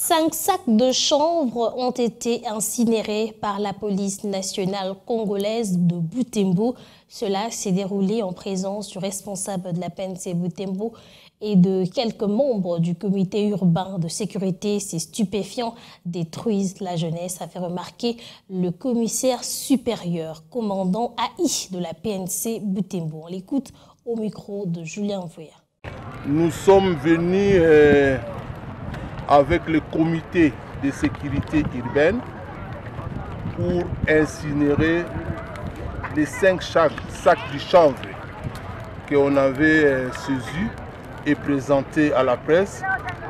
5 sacs de chanvre ont été incinérés par la police nationale congolaise de Butembo. Cela s'est déroulé en présence du responsable de la PNC Butembo et de quelques membres du comité urbain de sécurité. Ces stupéfiants détruisent la jeunesse, a fait remarquer le commissaire supérieur, commandant AI de la PNC Butembo. On l'écoute au micro de Julien Voya. Nous sommes venus avec le comité de sécurité urbaine pour incinérer les 5 sacs de chanvre qu'on avait saisis et présentés à la presse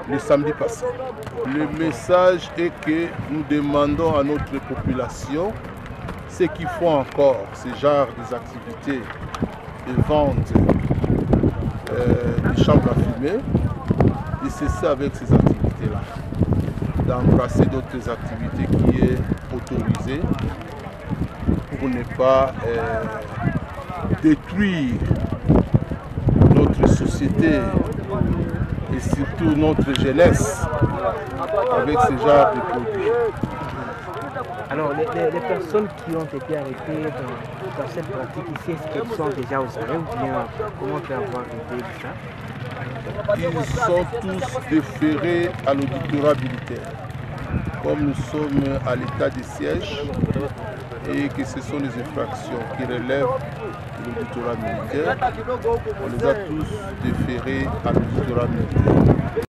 le samedi passé. Le message est que nous demandons à notre population ce qu'ils font encore, ce genre d'activités de vente de chanvre à fumer, et cesser avec ces activités. D'embrasser d'autres activités qui est autorisée pour ne pas détruire notre société et surtout notre jeunesse avec ce genre de produits. Alors les personnes qui ont été arrêtées dans cette pratique ici, est-ce qu'elles sont déjà aux arrêts ou bien comment on peut avoir une idée de ça? Ils sont tous déférés à l'auditorat militaire, comme nous sommes à l'état de siège et que ce sont les infractions qui relèvent de l'auditorat militaire. On les a tous déférés à l'auditorat militaire.